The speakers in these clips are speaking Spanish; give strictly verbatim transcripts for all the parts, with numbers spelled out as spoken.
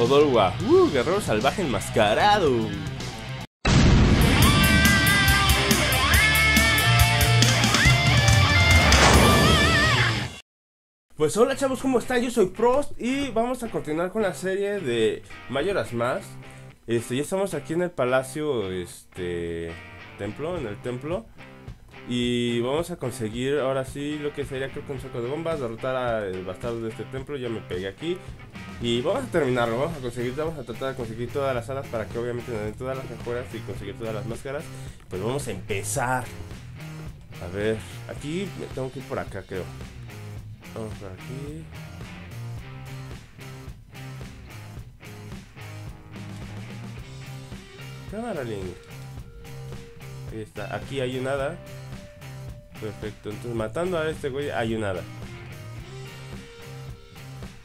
Odolwa, uh, guerrero salvaje enmascarado. Pues hola chavos, ¿cómo están? Yo soy Prost y vamos a continuar con la serie de Majora's Mask. Este, ya estamos aquí en el palacio, este... templo, en el templo. Y vamos a conseguir ahora sí lo que sería, creo que un saco de bombas, derrotar al bastardo de este templo. Ya me pegué aquí. Y vamos a terminarlo, vamos a conseguir, vamos a tratar de conseguir todas las alas para que obviamente nos den todas las mejoras y conseguir todas las máscaras. Pues vamos a empezar. A ver, aquí me tengo que ir por acá, creo. Vamos por aquí. Cámara link. Ahí está, aquí hay un hada. Perfecto, entonces matando a este güey hay un hada.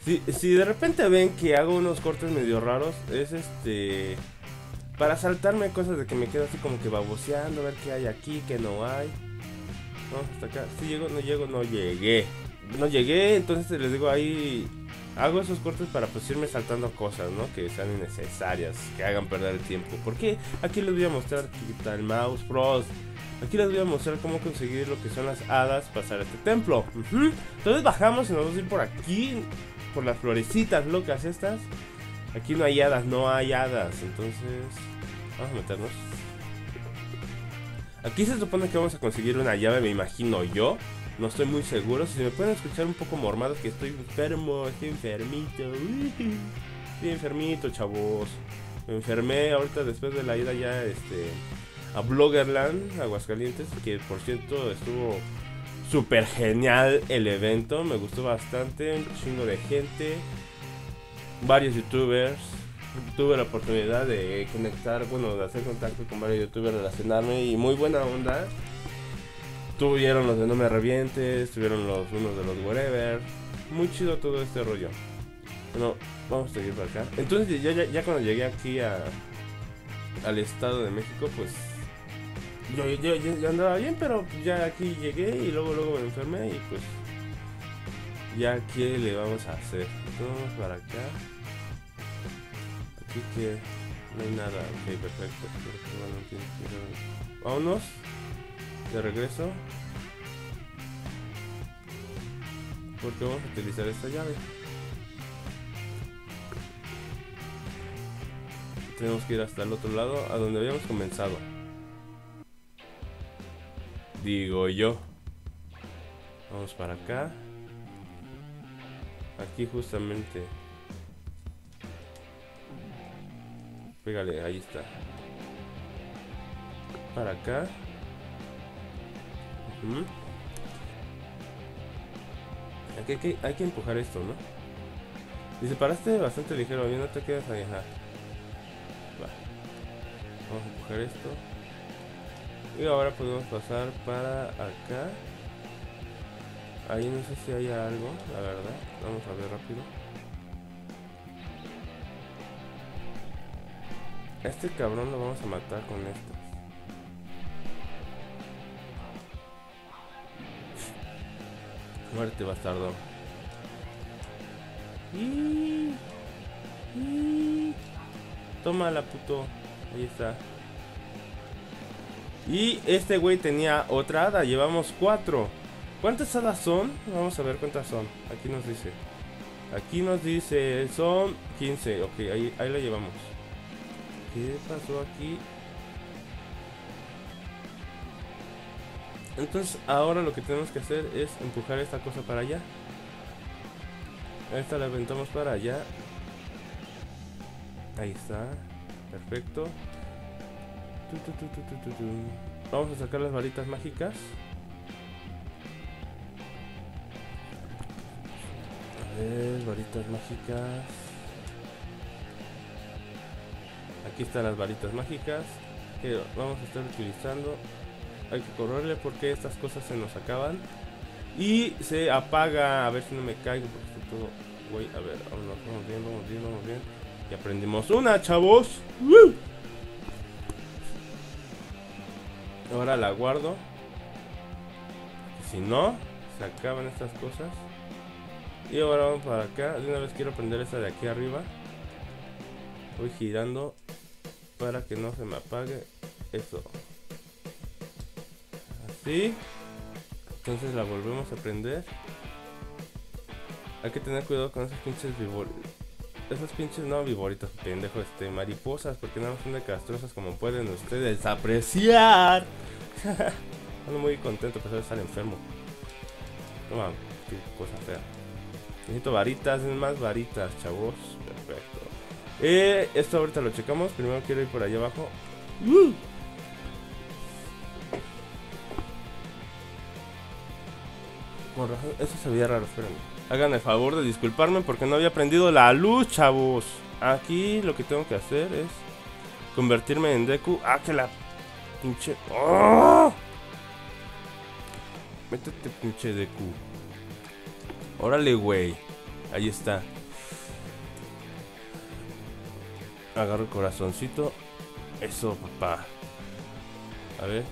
Si, si de repente ven que hago unos cortes medio raros, es este... para saltarme cosas de que me quedo así como que baboseando, a ver qué hay aquí, qué no hay. Vamos hasta acá, si llego, no llego, no llegué. No llegué, entonces les digo ahí... hago esos cortes para pues irme saltando cosas, ¿no? Que sean innecesarias, que hagan perder el tiempo. Porque aquí les voy a mostrar, aquí está el mouse, Frost. Aquí les voy a mostrar cómo conseguir lo que son las hadas, pasar a este templo. uh-huh. Entonces bajamos y nos vamos a ir por aquí, por las florecitas locas estas. Aquí no hay hadas, no hay hadas. Entonces, vamos a meternos. Aquí se supone que vamos a conseguir una llave, me imagino yo. No estoy muy seguro. Si me pueden escuchar un poco mormados, que estoy enfermo, estoy enfermito. Estoy enfermito, chavos. Me enfermé ahorita después de la ida ya este, a Bloggerland, Aguascalientes. Que por cierto estuvo súper genial el evento. Me gustó bastante. Un chingo de gente. Varios youtubers. Tuve la oportunidad de conectar, bueno, de hacer contacto con varios youtubers, relacionarme y muy buena onda. Tuvieron los de No Me Revientes, tuvieron los unos de los Whatever. Muy chido todo este rollo. Bueno, vamos a seguir para acá. Entonces ya, ya, ya cuando llegué aquí a, al Estado de México, pues yo, yo, yo, yo andaba bien, pero ya aquí llegué y luego luego me enfermé y pues ya qué le vamos a hacer. Vamos para acá. Aquí que no hay nada. Ok, perfecto. Vámonos. De regreso, porque vamos a utilizar esta llave. Tenemos que ir hasta el otro lado, a donde habíamos comenzado, digo yo. Vamos para acá. Aquí justamente. Pégale, ahí está. Para acá. Aquí hay que, hay que empujar esto, ¿no? Y se paraste bastante ligero, bien, no te quedas ahí. Ajá. Va. Vamos a empujar esto. Y ahora podemos pasar para acá. Ahí no sé si hay algo, la verdad. Vamos a ver rápido. A este cabrón lo vamos a matar con esto. Muerte, bastardo. Y... y... toma la puto. Ahí está. Y este güey tenía otra hada. Llevamos cuatro. ¿Cuántas hadas son? Vamos a ver cuántas son. Aquí nos dice. Aquí nos dice. Son quince. Ok, ahí, ahí la llevamos. ¿Qué pasó aquí? Entonces ahora lo que tenemos que hacer es empujar esta cosa para allá. Esta la aventamos para allá. Ahí está. Perfecto. Vamos a sacar las varitas mágicas. A ver, varitas mágicas. Aquí están las varitas mágicas que vamos a estar utilizando. Hay que correrle porque estas cosas se nos acaban. Y se apaga. A ver si no me caigo porque está todo... güey, a ver, vámonos, vamos bien, vamos bien, vamos bien. Y aprendimos una, chavos. ¡Woo! Ahora la guardo. Si no, se acaban estas cosas. Y ahora vamos para acá. De una vez quiero prender esta de aquí arriba. Voy girando para que no se me apague eso. Así. Entonces la volvemos a prender. Hay que tener cuidado con esas pinches viboritas. Esas pinches no viboritas, pendejo, este, mariposas, porque nada más son de castrosas, como pueden ustedes apreciar. Ando muy contento, pero estar enfermo. No mames, qué cosa fea. Necesito varitas, es más varitas, chavos. Perfecto. Eh, esto ahorita lo checamos. Primero quiero ir por allá abajo. Uh. Con razón, eso se veía raro, espérenme. Hagan el favor de disculparme porque no había prendido la luz, chavos. Aquí lo que tengo que hacer es convertirme en Deku. Ah, que la pinche... ¡Oh! Métete, pinche Deku. Órale, güey. Ahí está. Agarro el corazoncito. Eso, papá. A ver.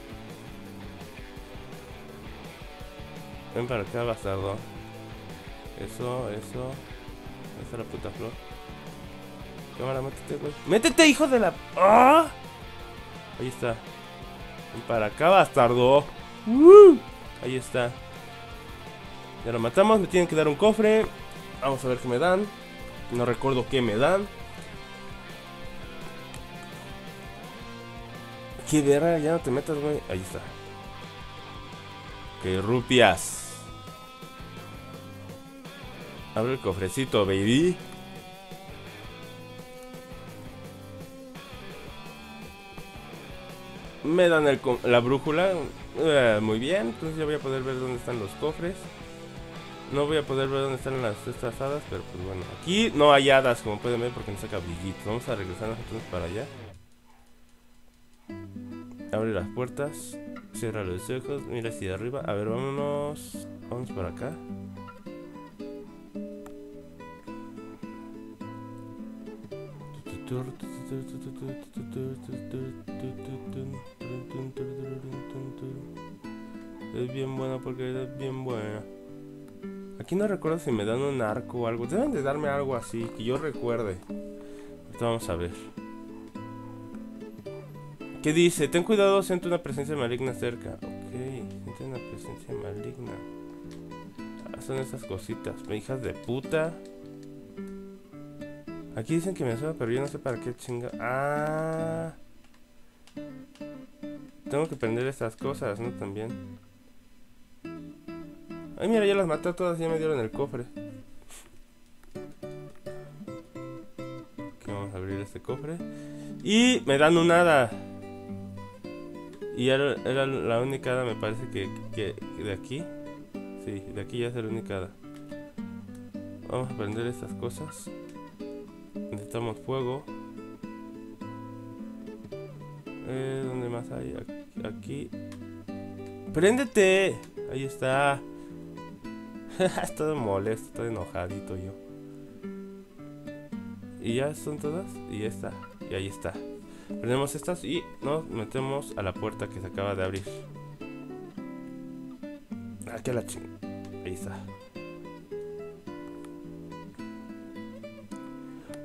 Ven para acá, bastardo. Eso, eso. Esa es la puta flor. Cámara, métete, güey. ¡Métete, hijo de la... ¡Ah! Ahí está. Ven para acá, bastardo. ¡Uh! Ahí está. Ya lo matamos. Me tienen que dar un cofre. Vamos a ver qué me dan. No recuerdo qué me dan. Qué verga, ya no te metas, güey. Ahí está. Que rupias. Abre el cofrecito, baby. Me dan el la brújula. eh, Muy bien, entonces ya voy a poder ver dónde están los cofres. No voy a poder ver dónde están las estas hadas, pero pues bueno, aquí no hay hadas, como pueden ver, porque no saca brillitos. Vamos a regresar nosotros para allá. Abre las puertas. Cierra los ojos, mira hacia arriba. A ver, vámonos. Vamos para acá. Es bien buena porque es bien buena. Aquí no recuerdo si me dan un arco o algo. Deben de darme algo así, que yo recuerde. Ahorita vamos a ver. ¿Qué dice? Ten cuidado, siente una presencia maligna cerca. Ok, siente una presencia maligna. Ah, son esas cositas, hijas de puta. Aquí dicen que me suena, pero yo no sé para qué chinga. Ah, tengo que prender estas cosas, ¿no? También. Ay, mira, ya las maté a todas, ya me dieron el cofre. Ok, vamos a abrir este cofre. Y me dan un hada. Y era, era la única hada, me parece que, que, que de aquí. Sí, de aquí ya es la única hada. Vamos a prender estas cosas. Necesitamos fuego. Eh, ¿Dónde más hay? Aquí. ¡Préndete! Ahí está. Todo molesto, todo enojadito yo. Y ya son todas. Y ya está. Y ahí está. Prendemos estas y nos metemos a la puerta que se acaba de abrir. Aquí a la ching... Ahí está.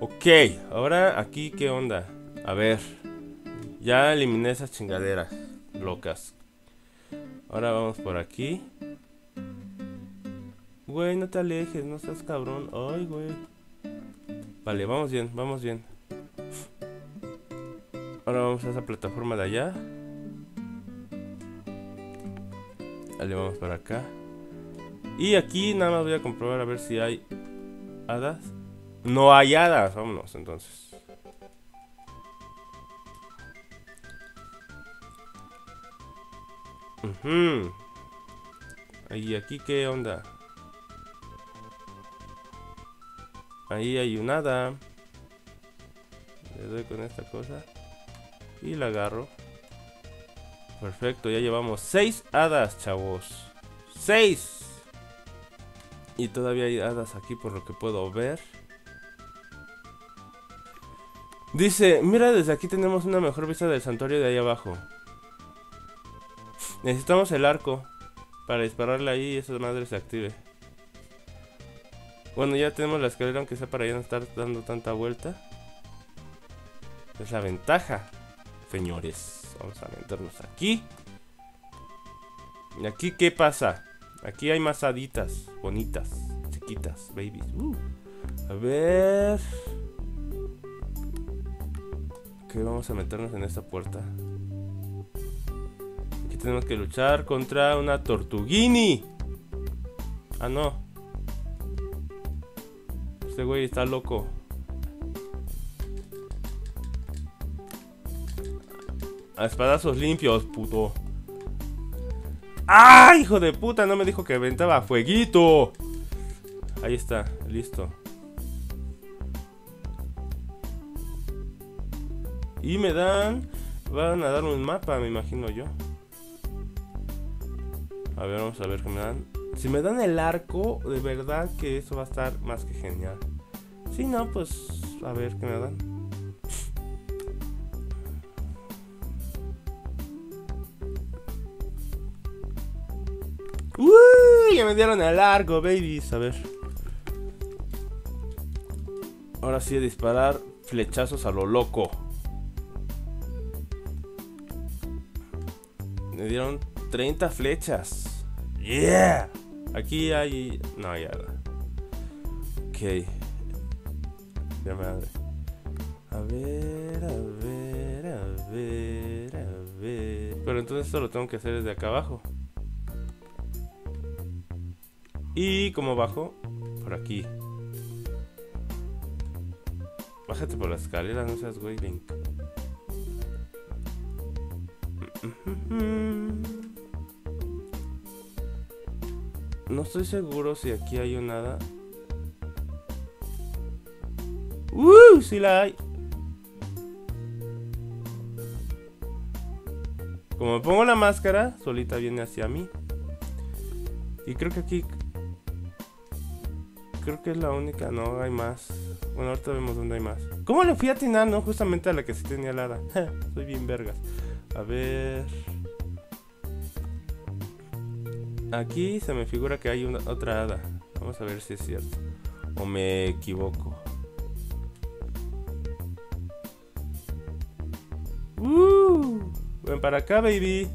Ok, ahora aquí qué onda. A ver. Ya eliminé esas chingaderas locas. Ahora vamos por aquí. Güey, no te alejes, no seas cabrón. Ay, güey. Vale, vamos bien, vamos bien. Ahora vamos a esa plataforma de allá. Dale, vamos para acá. Y aquí nada más voy a comprobar a ver si hay hadas. No hay hadas, vámonos entonces. Uh-huh. ¿Y aquí qué onda? Ahí hay un hada. Le doy con esta cosa. Y la agarro. Perfecto, ya llevamos seis hadas, chavos. ¡Seis! Y todavía hay hadas aquí por lo que puedo ver. Dice, mira, desde aquí tenemos una mejor vista del santuario de ahí abajo. Necesitamos el arco para dispararle ahí y esa madre se active. Bueno, ya tenemos la escalera, aunque sea para ya no estar dando tanta vuelta. Es la ventaja, señores. Vamos a meternos aquí. ¿Y aquí qué pasa? Aquí hay masaditas bonitas, chiquitas, babies. Uh, a ver... Ok, vamos a meternos en esta puerta. Aquí tenemos que luchar contra una tortuguini. Ah, no. Este güey está loco. A espadazos limpios, puto. ¡Ah, hijo de puta! No me dijo que aventaba fueguito. Ahí está, listo. Y me dan... Van a darme un mapa, me imagino yo. A ver, vamos a ver qué me dan. Si me dan el arco, de verdad que eso va a estar más que genial. Si no, pues... A ver qué me dan. ¡Uy! Ya me dieron el arco, babies. A ver. Ahora sí, a disparar flechazos a lo loco. Me dieron treinta flechas. ¡Yeah! Aquí hay... No, ya. Ok. Ya madre. A ver, a ver, a ver, a ver. Pero entonces esto lo tengo que hacer desde acá abajo. Y como bajo, por aquí. Bájate por la escalera, no seas güey, ven. No estoy seguro si aquí hay o nada. ¡Uh! ¡Sí la hay! Como me pongo la máscara, solita viene hacia mí. Y creo que aquí... Creo que es la única, no hay más. Bueno, ahorita vemos dónde hay más. ¿Cómo le fui a atinar? No, justamente a la que sí tenía alada. Soy bien vergas. A ver. Aquí se me figura que hay una, otra hada. Vamos a ver si es cierto o me equivoco. Uh, ven para acá, baby.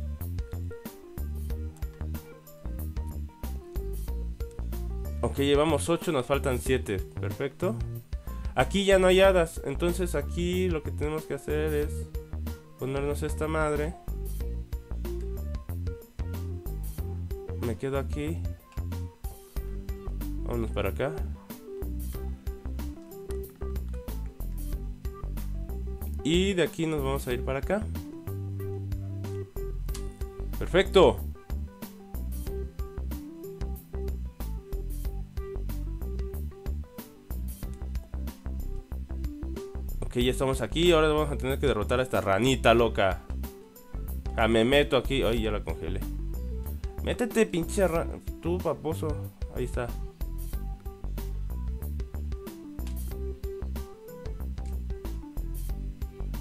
Ok, llevamos ocho, nos faltan siete. Perfecto. Aquí ya no hay hadas. Entonces aquí lo que tenemos que hacer es ponernos esta madre. Me quedo aquí. Vámonos para acá. Y de aquí nos vamos a ir para acá. Perfecto. Ok, ya estamos aquí. Ahora vamos a tener que derrotar a esta ranita loca. Ah, me meto aquí. Ay, ya la congelé. Métete, pinche rana. Tú, paposo. Ahí está.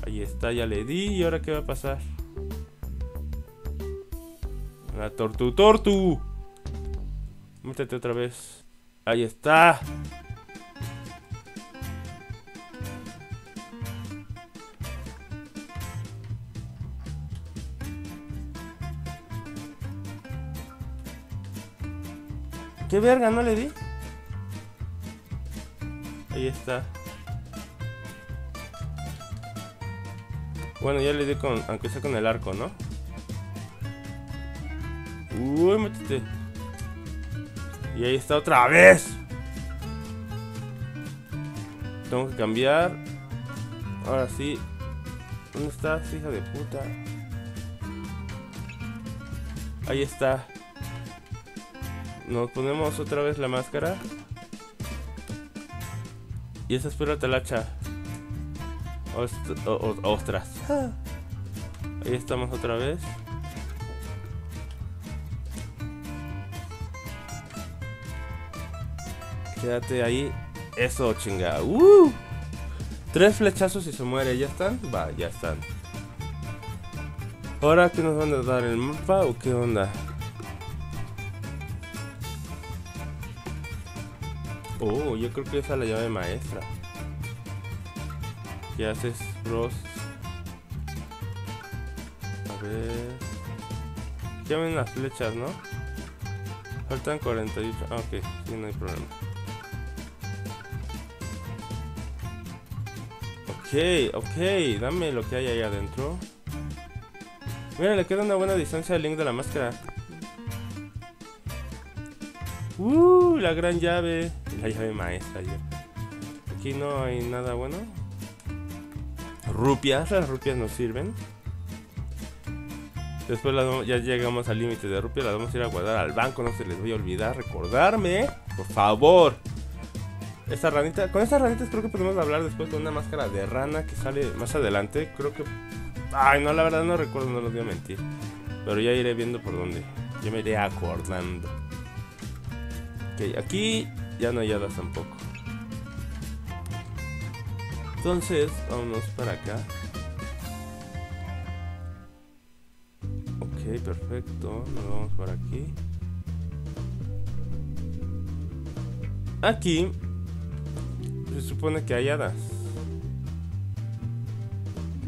Ahí está, ya le di. ¿Y ahora qué va a pasar? La tortu, tortu. Métete otra vez. Ahí está. ¡Qué verga! ¿No le di? Ahí está. Bueno, ya le di con... Aunque sea con el arco, ¿no? ¡Uy! ¡Métete! Y ahí está otra vez. Tengo que cambiar. Ahora sí. ¿Dónde estás, hija de puta? Ahí está. Nos ponemos otra vez la máscara. Y esa es pura talacha. Ost o o ostras. Ahí estamos otra vez. Quédate ahí. Eso, chinga. ¡Uh! Tres flechazos y se muere. ¿Ya están? Va, ya están. Ahora, ¿qué nos van a dar? ¿El mapa o qué onda? Oh, yo creo que esa es la llave maestra. Ok, ¿Qué haces, bros? A ver... Ya ven las flechas, ¿no? Faltan cuarenta y ocho. Ah, ok, sí, no hay problema. Ok, ok, dame lo que hay ahí adentro. Mira, le queda una buena distancia al Link de la máscara. Uh, la gran llave. La llave maestra ya. Aquí no hay nada bueno. Rupias, las rupias nos sirven. Después las, ya llegamos al límite de rupias. Las vamos a ir a guardar al banco, no se les voy a olvidar. Recordarme, por favor. Esta ranita, con estas ranitas creo que podemos hablar después con una máscara de rana que sale más adelante. Creo que... Ay, no, la verdad no recuerdo, no los voy a mentir. Pero ya iré viendo por dónde. Yo me iré acordando. Ok, aquí ya no hay hadas tampoco. Entonces, vámonos para acá. Ok, perfecto. Nos vamos para aquí. Aquí se supone que hay hadas.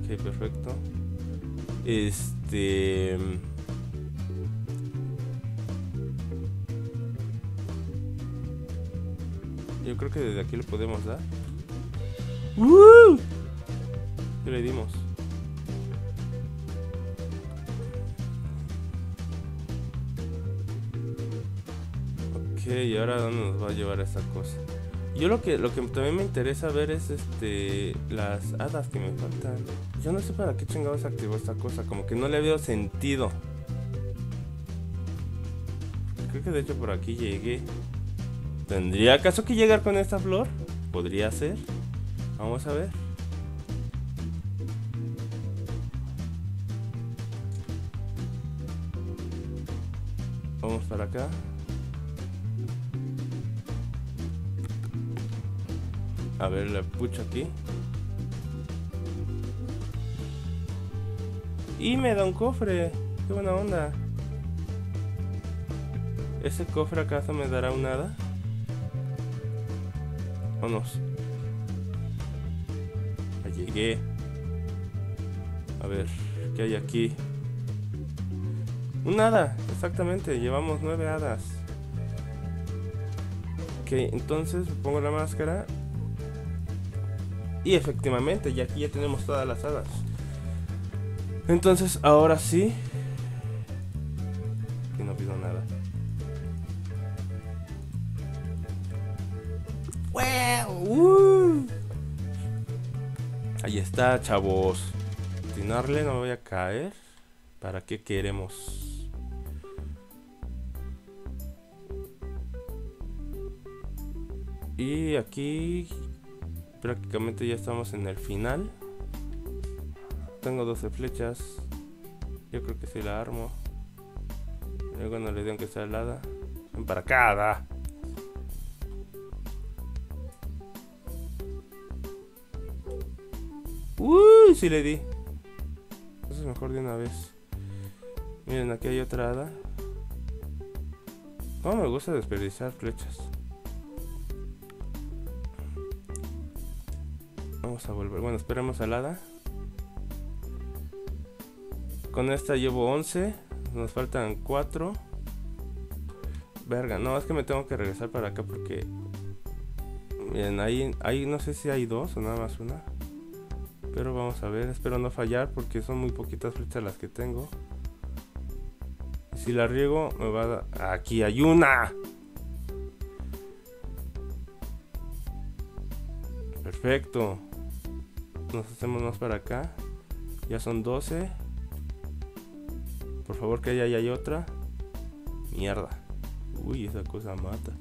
Ok, perfecto. Este... Yo creo que desde aquí le podemos dar. ¡Uh! ¿Qué le dimos? Ok, ¿y ahora dónde nos va a llevar esa cosa? Yo lo que, lo que también me interesa ver es este las hadas que me faltan. Yo no sé para qué chingados activó esta cosa, como que no le veo sentido. Creo que de hecho por aquí llegué. ¿Tendría acaso que llegar con esta flor? Podría ser. Vamos a ver. Vamos para acá. A ver, la pucho aquí. Y me da un cofre. Qué buena onda. ¿Ese cofre acaso me dará un hada? Vámonos. Ya llegué. A ver, ¿qué hay aquí? Un hada, exactamente. Llevamos nueve hadas. Ok, entonces me pongo la máscara. Y efectivamente, ya aquí ya tenemos todas las hadas. Entonces, ahora sí. Y no pido nada. ¡Uh! Ahí está, chavos. Atinarle, no voy a caer. ¿Para qué queremos? Y aquí... Prácticamente ya estamos en el final. Tengo doce flechas. Yo creo que sí la armo. Luego no le den que sea helada. Ven para acá. Uy, sí le di. Entonces mejor de una vez. Miren, aquí hay otra hada. No me gusta desperdiciar flechas. Vamos a volver, bueno, esperemos al hada. Con esta llevo once. Nos faltan cuatro. Verga, no, es que me tengo que regresar para acá porque... Miren, ahí, ahí no sé si hay dos o nada más una. Pero vamos a ver, espero no fallar porque son muy poquitas flechas las que tengo. Si la riego me va a dar... ¡Aquí hay una! Perfecto. Nos hacemos más para acá. Ya son doce. Por favor que haya, ahí hay otra. Mierda. Uy, esa cosa mata.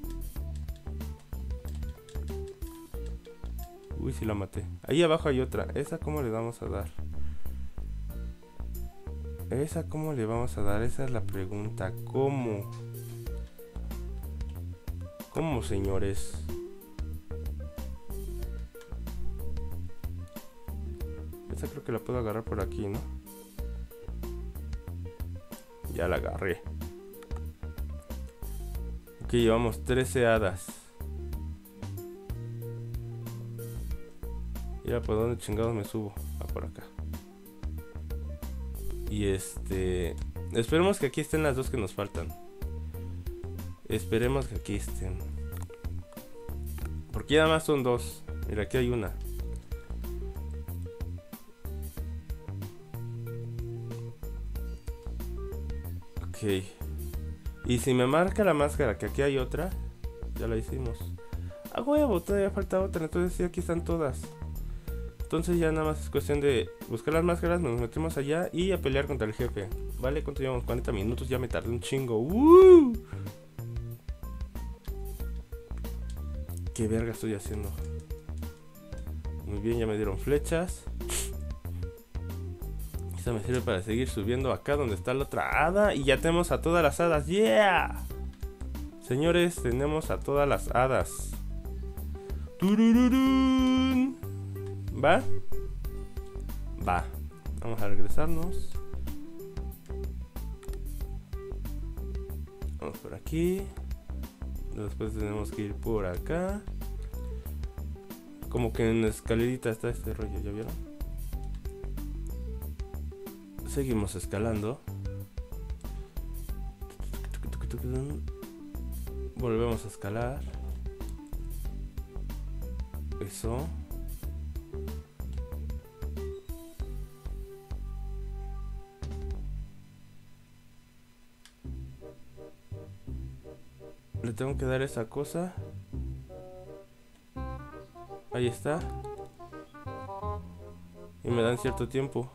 Uy, sí la maté. Ahí abajo hay otra. ¿Esa cómo le vamos a dar? ¿Esa cómo le vamos a dar? Esa es la pregunta. ¿Cómo? ¿Cómo, señores? Esa creo que la puedo agarrar por aquí, ¿no? Ya la agarré. Ok, llevamos trece hadas. Ya, ¿para dónde chingados me subo? Ah, por acá. Y este... esperemos que aquí estén las dos que nos faltan. Esperemos que aquí estén. Porque ya más son dos. Mira, aquí hay una. Ok. Y si me marca la máscara que aquí hay otra, ya la hicimos. Ah, huevo, todavía falta otra. Entonces sí, aquí están todas. Entonces ya nada más es cuestión de buscar las máscaras, nos metemos allá y a pelear contra el jefe. Vale, ¿cuánto llevamos? cuarenta minutos, ya me tardé un chingo. ¡Uh! ¿Qué verga estoy haciendo? Muy bien, ya me dieron flechas. Esta me sirve para seguir subiendo acá donde está la otra hada. Y ya tenemos a todas las hadas. ¡Yeah! Señores, tenemos a todas las hadas. ¡Turururún! ¿Va? Va. Vamos a regresarnos. Vamos por aquí. Después tenemos que ir por acá. Como que en la escalerita está este rollo, ¿ya vieron? Seguimos escalando. Volvemos a escalar. Eso. Le tengo que dar esa cosa. Ahí está. Y me dan cierto tiempo.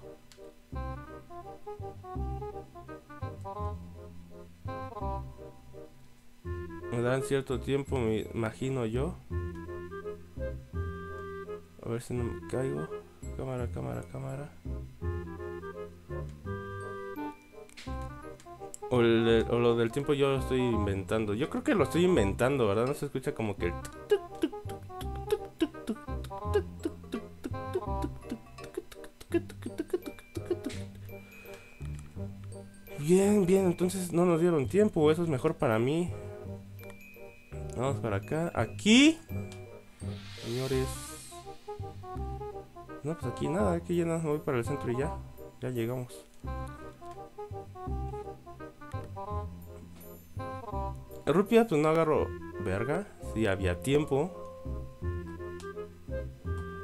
Me dan cierto tiempo, me imagino yo. A ver si no me caigo. Cámara, cámara, cámara. O, el, o lo del tiempo yo lo estoy inventando. Yo creo que lo estoy inventando, ¿verdad? No se escucha como que... Bien, bien, entonces no nos dieron tiempo. Eso es mejor para mí. Vamos para acá. Aquí. Señores. No, pues aquí nada. Aquí ya nada. Me voy para el centro y ya. Ya llegamos. Rupia, pues no agarro verga. Sí, había tiempo.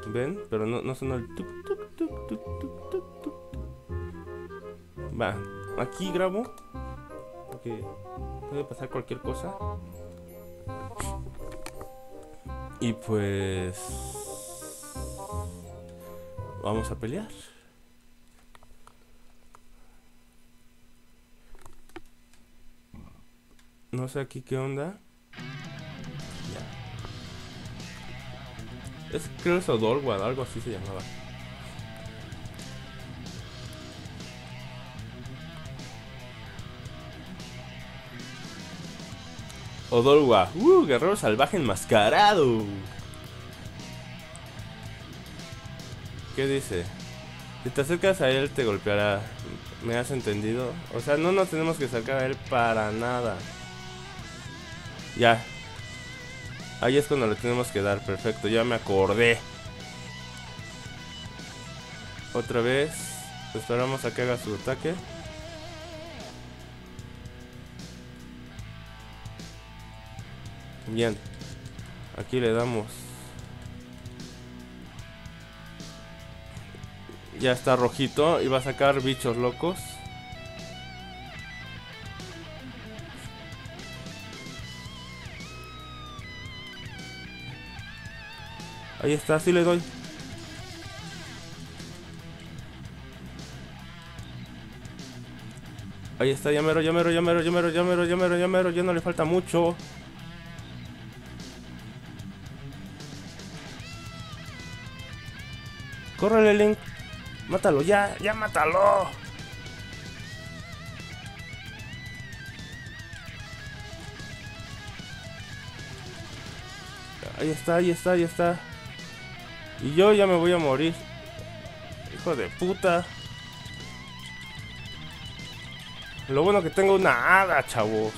¿Ven? Pero no, no sonó el tuc, tuc, tuc, tuc, tuc, tuc, tuc. Va, aquí grabo. Porque puede pasar cualquier cosa. Y pues... vamos a pelear. No sé aquí qué onda. Ya. Es, creo que es Odolwa, algo así se llamaba. Odolwa, uh, guerrero salvaje enmascarado. ¿Qué dice? Si te acercas a él te golpeará. ¿Me has entendido? O sea, no nos tenemos que acercar a él para nada. Ya. Ahí es cuando le tenemos que dar. Perfecto, ya me acordé. Otra vez. Esperamos a que haga su ataque. Bien. Aquí le damos. Ya está rojito. Y va a sacar bichos locos. Ahí está, sí le doy. Ahí está, llamero, llamero, llamero, llamero, llamero, llamero, llamero, ya no le falta mucho. Córrele, Link. Mátalo, ya, ya mátalo. Ahí está, ahí está, ahí está. Y yo ya me voy a morir. Hijo de puta. Lo bueno que tengo una hada, chavos.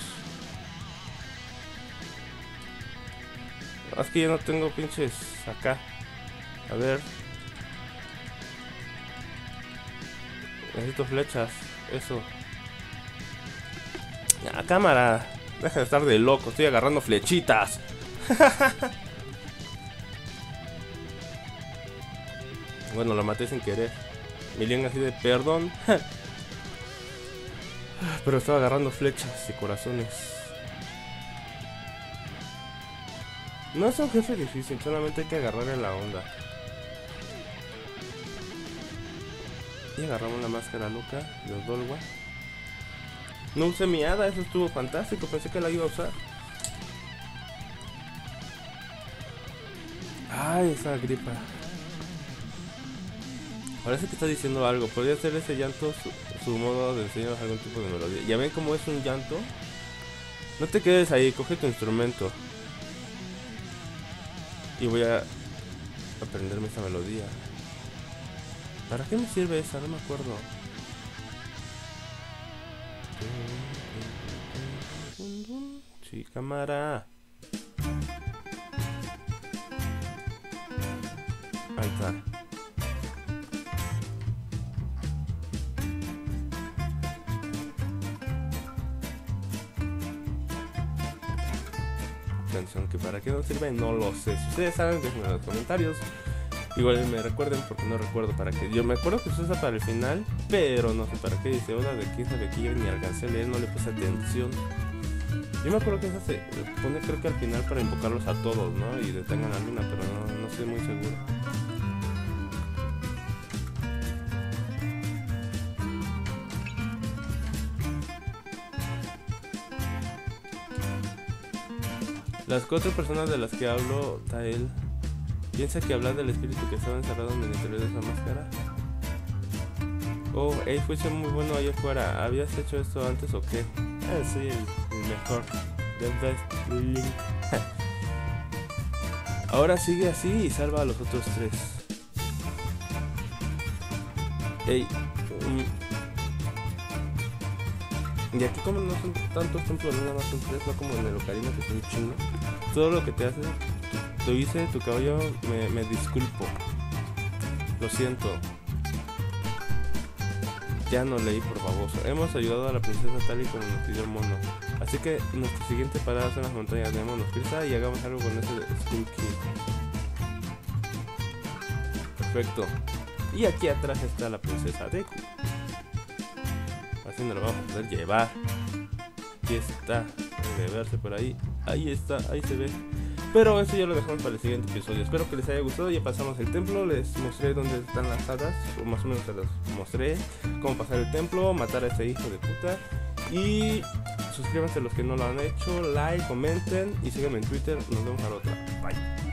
Es que ya no tengo pinches acá. A ver, Necesito flechas. Eso. Ya, cámara. Deja de estar de loco. Estoy agarrando flechitas. Bueno, la maté sin querer. Milian así de perdón. Pero estaba agarrando flechas y corazones. No es un jefe difícil, solamente hay que agarrarle la onda. Y agarramos la máscara loca de Odolwa. No usé mi hada, eso estuvo fantástico, pensé que la iba a usar. Ay, esa gripa. Parece que está diciendo algo, podría ser ese llanto su, su modo de enseñarnos algún tipo de melodía. ¿Ya ven cómo es un llanto? No te quedes ahí, coge tu instrumento. Y voy a aprenderme esa melodía. ¿Para qué me sirve esa? No me acuerdo. Sí, cámara. Ahí está. Canción que para qué nos sirve, no lo sé. Si ustedes saben, déjenme en los comentarios. Igual me recuerden porque no recuerdo para qué. Yo me acuerdo que se usa para el final, pero no sé para qué. Dice una de quién sabe qué, ni alcancé a leer, no le puse atención. Yo me acuerdo que esa se pone creo que al final para invocarlos a todos, ¿no? Y detengan a Luna, pero no, no estoy muy seguro. Las cuatro personas de las que hablo, Tael, piensa que hablar del espíritu que estaba encerrado en el interior de esa máscara. Oh, hey, fuiste muy bueno allá afuera. ¿Habías hecho esto antes o qué? Ah, sí, el mejor. The best link. Ahora sigue así y salva a los otros tres. Hey. Um. Y aquí como no son tantos templos, nada más son tres, no como en el Ocarina que son chino. Todo lo que te hace... Lo hice, tu caballo, me, me disculpo. Lo siento. Ya no leí por baboso. Hemos ayudado a la princesa tal y como nos pidió el mono. Así que nuestra siguiente parada son las montañas. Démonos prisa y hagamos algo con ese Skull Kid. Perfecto. Y aquí atrás está la princesa Deku. Así nos la vamos a poder llevar. Aquí está. Debe verse por ahí. Ahí está, ahí se ve. Pero eso ya lo dejamos para el siguiente episodio. Espero que les haya gustado. Ya pasamos el templo. Les mostré dónde están las hadas. O más o menos se las mostré. Cómo pasar el templo. Matar a ese hijo de puta. Y suscríbanse los que no lo han hecho. Like, comenten. Y síganme en Twitter. Nos vemos a la otra. Bye.